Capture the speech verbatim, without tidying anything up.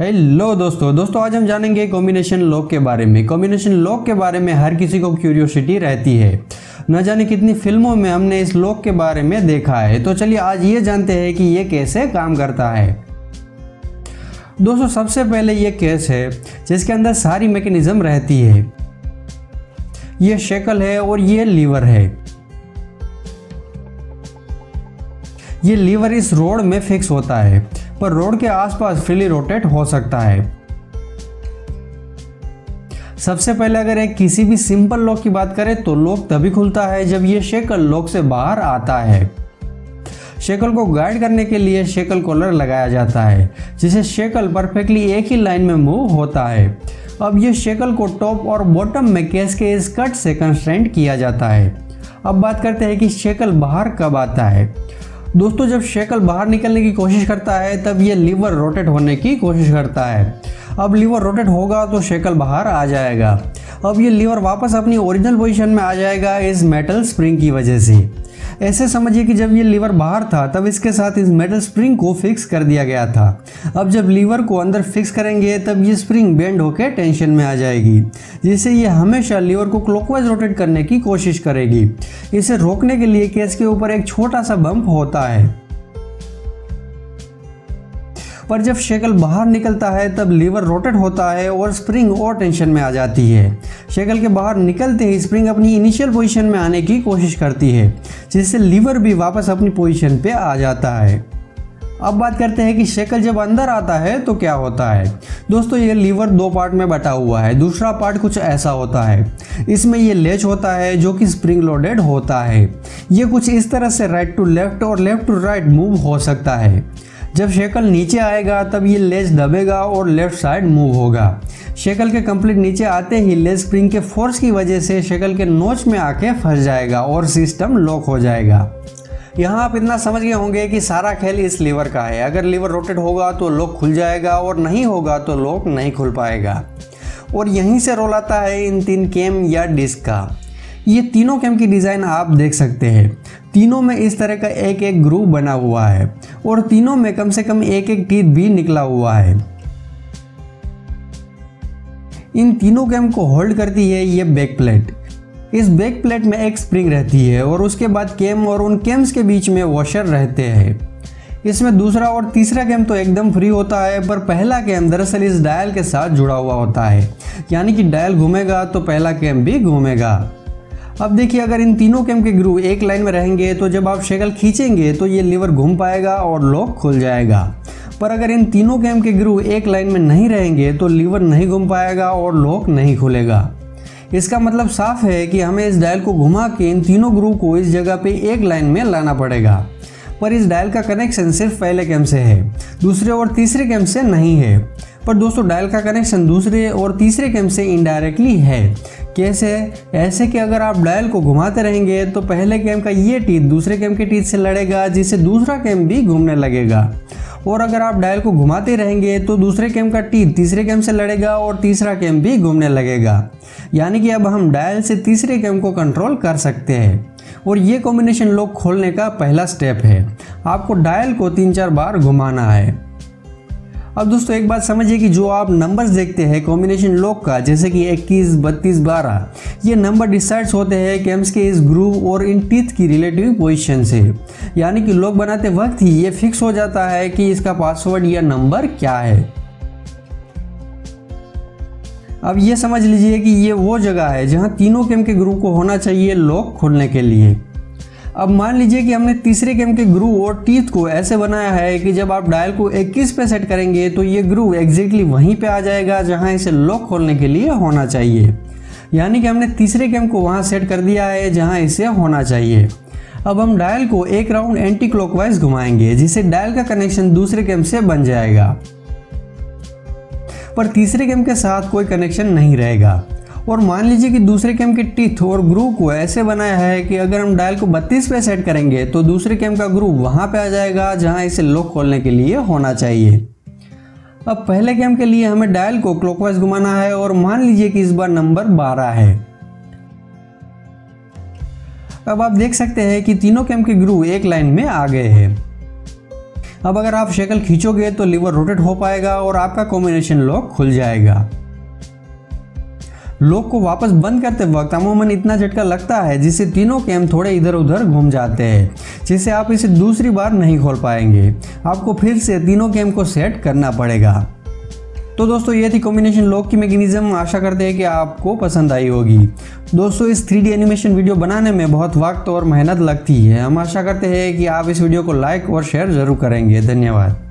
Hello दोस्तों दोस्तों आज हम जानेंगे कॉम्बिनेशन लॉक के बारे में। कॉम्बिनेशन लॉक के बारे में हर किसी को क्यूरियोसिटी रहती है, न जाने कितनी फिल्मों में हमने इस लॉक के बारे में देखा है। तो चलिए आज ये जानते हैं कि ये कैसे काम करता है। दोस्तों सबसे पहले ये केस है जिसके अंदर सारी मैकेनिज्म रहती है। ये शेकल है और ये लीवर है। ये लीवर इस रोड में फिक्स होता है पर रोड के आसपास फ्रीली रोटेट हो सकता है। सबसे पहले अगर एक किसी भी सिंपल लॉक की बात करें तो लॉक तभी खुलता है जब ये शेकल लॉक से बाहर आता है। शेकल को गाइड करने के लिए शेकल कॉलर लगाया जाता है जिसे शेकल परफेक्टली एक ही लाइन में मूव होता है। अब ये शेकल को टॉप और बॉटम में केस के इस कट से कंस्ट्रेंट किया जाता है। अब बात करते हैं कि शेकल बाहर कब आता है। दोस्तों जब शेकल बाहर निकलने की कोशिश करता है तब ये लीवर रोटेट होने की कोशिश करता है। अब लीवर रोटेट होगा तो शेकल बाहर आ जाएगा। अब ये लीवर वापस अपनी ओरिजिनल पोजीशन में आ जाएगा इस मेटल स्प्रिंग की वजह से। ऐसे समझिए कि जब ये लीवर बाहर था तब इसके साथ इस मेटल स्प्रिंग को फिक्स कर दिया गया था। अब जब लीवर को अंदर फिक्स करेंगे तब ये स्प्रिंग बेंड होकर टेंशन में आ जाएगी, जिससे ये हमेशा लीवर को क्लॉकवाइज रोटेट करने की कोशिश करेगी। इसे रोकने के लिए केस के ऊपर एक छोटा सा बम्प होता है, पर जब शेकल बाहर निकलता है तब लीवर रोटेट होता है और स्प्रिंग और टेंशन में आ जाती है। शेकल के बाहर निकलते ही स्प्रिंग अपनी इनिशियल पोजीशन में आने की कोशिश करती है, जिससे लीवर भी वापस अपनी पोजीशन पे आ जाता है। अब बात करते हैं कि शेकल जब अंदर आता है तो क्या होता है। दोस्तों ये लीवर दो पार्ट में बटा हुआ है। दूसरा पार्ट कुछ ऐसा होता है, इसमें ये लेच होता है जो कि स्प्रिंग लोडेड होता है। ये कुछ इस तरह से राइट टू लेफ्ट और लेफ्ट टू राइट मूव हो सकता है। जब शेकल नीचे आएगा तब ये लेज दबेगा और लेफ्ट साइड मूव होगा। शेकल के कंप्लीट नीचे आते ही लेज स्प्रिंग के फोर्स की वजह से शेकल के नोच में आके फंस जाएगा और सिस्टम लॉक हो जाएगा। यहाँ आप इतना समझ गए होंगे कि सारा खेल इस लीवर का है। अगर लीवर रोटेट होगा तो लॉक खुल जाएगा और नहीं होगा तो लॉक नहीं खुल पाएगा। और यहीं से रोल आता है इन तीन केम या डिस्क का। ये तीनों केम की डिज़ाइन आप देख सकते हैं। तीनों में इस तरह का एक एक ग्रूव बना हुआ है और तीनों में कम से कम एक एक टीथ भी निकला हुआ है। इन तीनों केम को होल्ड करती है ये बैक प्लेट। इस बैक प्लेट में एक स्प्रिंग रहती है और उसके बाद केम और उन केम्स के बीच में वॉशर रहते हैं। इसमें दूसरा और तीसरा केम तो एकदम फ्री होता है, पर पहला केम दरअसल इस डायल के साथ जुड़ा हुआ होता है, यानी कि डायल घूमेगा तो पहला केम भी घूमेगा। अब देखिए अगर इन तीनों केम के ग्रूव एक लाइन में रहेंगे तो जब आप शेकल खींचेंगे तो ये लीवर घूम पाएगा और लॉक खुल जाएगा। पर अगर इन तीनों केम के ग्रूव एक लाइन में नहीं रहेंगे तो लीवर नहीं घूम पाएगा और लॉक नहीं खुलेगा। इसका मतलब साफ है कि हमें इस डायल को घुमा के इन तीनों ग्रूव को इस जगह पे एक लाइन में लाना पड़ेगा। पर इस डायल का कनेक्शन सिर्फ पहले केम से है, दूसरे और तीसरे केम से नहीं है। पर दोस्तों डायल का कनेक्शन दूसरे और तीसरे केम से इनडायरेक्टली है। कैसे? ऐसे कि अगर आप डायल को घुमाते रहेंगे तो पहले केम का ये टीथ दूसरे केम के टीथ से लड़ेगा, जिससे दूसरा केम भी घूमने लगेगा। और अगर आप डायल को घुमाते रहेंगे तो दूसरे केम का टीथ तीसरे केम से लड़ेगा और तीसरा केम भी घूमने लगेगा। यानी कि अब हम डायल से तीसरे केम को कंट्रोल कर सकते हैं। और ये कॉम्बिनेशन लॉक खोलने का पहला स्टेप है। आपको डायल को तीन चार बार घुमाना है। अब दोस्तों एक बात समझिए कि जो आप नंबर्स देखते हैं कॉम्बिनेशन लॉक का, जैसे कि इक्कीस, बत्तीस, बारह, ये नंबर डिसाइड्स होते हैं केम्स के इस ग्रूव और इन टीथ की रिलेटिव पोजीशन से। यानी कि लॉक बनाते वक्त ही ये फिक्स हो जाता है कि इसका पासवर्ड या नंबर क्या है। अब ये समझ लीजिए कि ये वो जगह है जहाँ तीनों केम के ग्रूव को होना चाहिए लॉक खोलने के लिए। अब मान लीजिए कि हमने तीसरे केम के ग्रूव और टीथ को ऐसे बनाया है कि जब आप डायल को इक्कीस पे सेट करेंगे तो ये ग्रूव एग्जैक्टली वहीं पे आ जाएगा जहां इसे लॉक खोलने के लिए होना चाहिए। यानी कि हमने तीसरे केम को वहां सेट कर दिया है जहां इसे होना चाहिए। अब हम डायल को एक राउंड एंटी क्लॉकवाइज घुमाएंगे, जिससे डायल का कनेक्शन दूसरे केम से बन जाएगा, पर तीसरे केम के साथ कोई कनेक्शन नहीं रहेगा। और मान लीजिए कि दूसरे केम के टीथ और ग्रूव को ऐसे बनाया है कि अगर हम डायल को बत्तीस पे सेट करेंगे तो दूसरे केम का ग्रूव वहां पे आ जाएगा जहां इसे लॉक खोलने के लिए होना चाहिए। अब पहले केम के लिए हमें डायल को क्लॉकवाइज घुमाना है और मान लीजिए कि इस बार नंबर बारह है। अब आप देख सकते हैं कि तीनों केम के ग्रूव एक लाइन में आ गए हैं। अब अगर आप शक्ल खींचोगे तो लीवर रोटेट हो पाएगा और आपका कॉम्बिनेशन लॉक खुल जाएगा। लॉक को वापस बंद करते वक्त अमूमन इतना झटका लगता है जिससे तीनों कैम थोड़े इधर उधर घूम जाते हैं, जिससे आप इसे दूसरी बार नहीं खोल पाएंगे। आपको फिर से तीनों कैम को सेट करना पड़ेगा। तो दोस्तों ये थी कॉम्बिनेशन लॉक की मैकेनिज्म। आशा करते हैं कि आपको पसंद आई होगी। दोस्तों इस थ्री डी एनिमेशन वीडियो बनाने में बहुत वक्त और मेहनत लगती है। हम आशा करते हैं कि आप इस वीडियो को लाइक और शेयर ज़रूर करेंगे। धन्यवाद।